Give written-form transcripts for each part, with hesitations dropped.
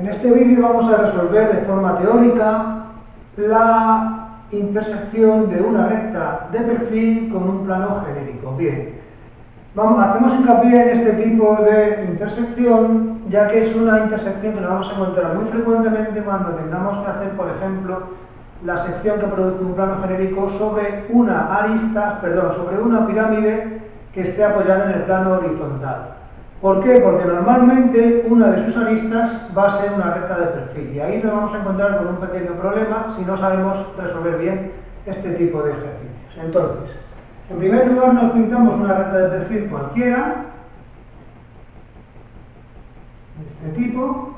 En este vídeo vamos a resolver de forma teórica la intersección de una recta de perfil con un plano genérico. Bien, hacemos hincapié en este tipo de intersección, ya que es una intersección que nos vamos a encontrar muy frecuentemente cuando tengamos que hacer, por ejemplo, la sección que produce un plano genérico sobre una pirámide que esté apoyada en el plano horizontal. ¿Por qué? Porque normalmente una de sus aristas va a ser una recta de perfil y ahí nos vamos a encontrar con un pequeño problema si no sabemos resolver bien este tipo de ejercicios. Entonces, en primer lugar nos pintamos una recta de perfil cualquiera, de este tipo.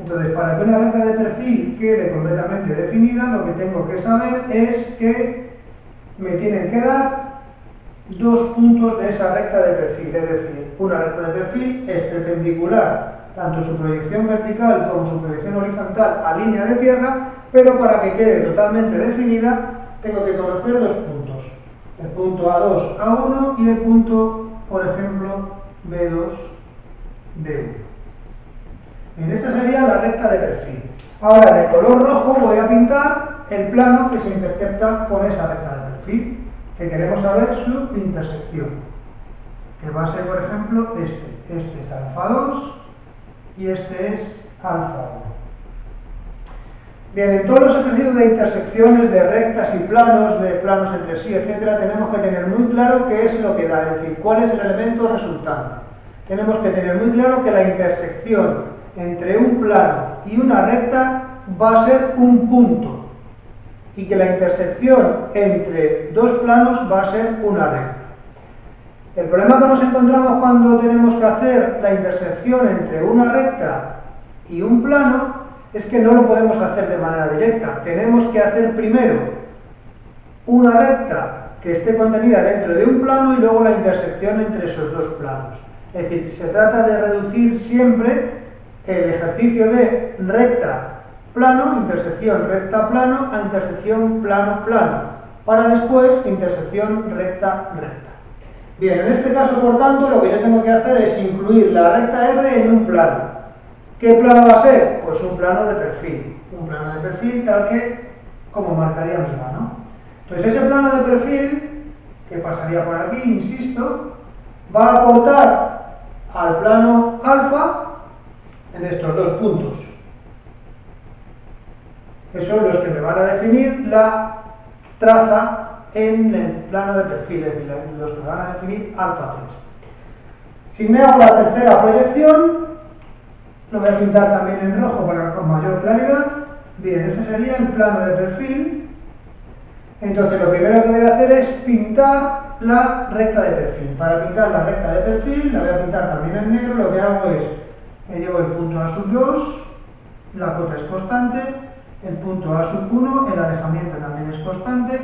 Entonces, para que una recta de perfil quede completamente definida, lo que tengo que saber es que me tienen que dar dos puntos de esa recta de perfil, es decir, una recta de perfil es perpendicular, tanto su proyección vertical como su proyección horizontal a línea de tierra, pero para que quede totalmente definida tengo que conocer dos puntos, el punto A2, A1 y el punto, por ejemplo, B2, D1. Bien, esta sería la recta de perfil. Ahora, de color rojo voy a pintar el plano que se intercepta con esa recta de perfil, que queremos saber su intersección, que va a ser, por ejemplo, este. Este es alfa 2 y este es alfa 1. Bien, en todos los ejercicios de intersecciones, de rectas y planos, de planos entre sí, etcétera, tenemos que tener muy claro qué es lo que da, es decir, cuál es el elemento resultante. Tenemos que tener muy claro que la intersección entre un plano y una recta va a ser un punto, y que la intersección entre dos planos va a ser una recta. El problema que nos encontramos cuando tenemos que hacer la intersección entre una recta y un plano es que no lo podemos hacer de manera directa. Tenemos que hacer primero una recta que esté contenida dentro de un plano y luego la intersección entre esos dos planos. Es decir, se trata de reducir siempre el ejercicio de recta plano, intersección, recta, plano, a intersección, plano, plano, para después intersección, recta, recta. Bien, en este caso, por tanto, lo que yo tengo que hacer es incluir la recta R en un plano. ¿Qué plano va a ser? Pues un plano de perfil. Un plano de perfil tal que, como marcaría mi mano. Entonces, ese plano de perfil, que pasaría por aquí, insisto, va a aportar al plano alfa en estos dos puntos, que son los que me van a definir la traza en el plano de perfil, es decir, los que me van a definir alfa 3. Si me hago la tercera proyección, lo voy a pintar también en rojo para con mayor claridad. Bien, ese sería el plano de perfil. Entonces, lo primero que voy a hacer es pintar la recta de perfil. Para pintar la recta de perfil, la voy a pintar también en negro. Lo que hago es, me llevo el punto A sub 2, la cota es constante, el punto A sub 1, el alejamiento también es constante,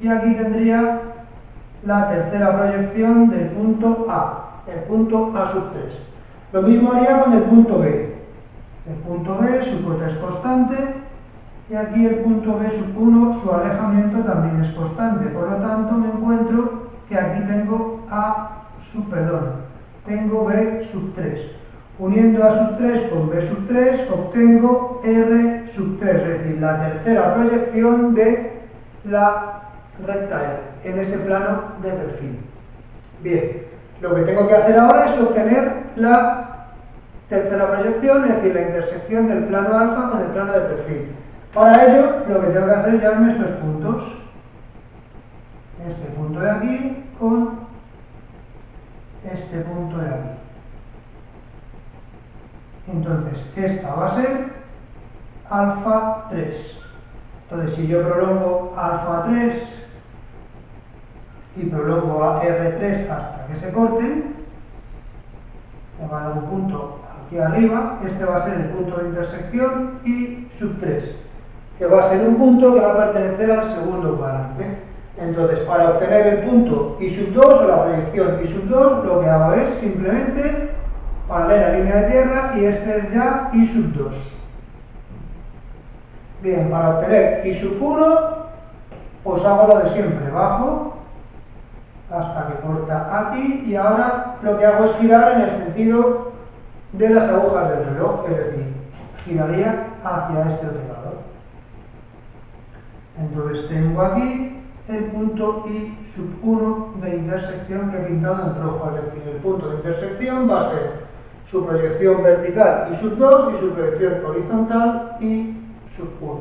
y aquí tendría la tercera proyección del punto A, el punto A sub 3. Lo mismo haría con el punto B. El punto B, su cota es constante, y aquí el punto B sub 1, su alejamiento también es constante. Por lo tanto, me encuentro que aquí tengo tengo B sub 3. Uniendo A sub 3 con B sub 3 obtengo R sub 3, es decir, la tercera proyección de la recta R en ese plano de perfil. Bien, lo que tengo que hacer ahora es obtener la tercera proyección, es decir, la intersección del plano alfa con el plano de perfil. Para ello, lo que tengo que hacer ya son estos puntos. Este punto de aquí con este punto de aquí. Entonces, esta va a ser alfa 3. Entonces, si yo prolongo alfa 3 y prolongo a R3 hasta que se corte, me va a dar un punto aquí arriba. Este va a ser el punto de intersección y sub 3, que va a ser un punto que va a pertenecer al segundo cuadrante. Entonces, para obtener el punto y sub 2 o la proyección y sub 2, lo que hago es simplemente paralela línea de tierra y este es ya I sub 2. Bien, para obtener I sub 1, pues hago lo de siempre, bajo hasta que corta aquí y ahora lo que hago es girar en el sentido de las agujas del reloj, es decir, giraría hacia este otro lado. Entonces tengo aquí el punto I sub 1 de intersección que he pintado en rojo, es decir, el punto de intersección va a ser su proyección vertical I sub 2 y su proyección horizontal I sub 1.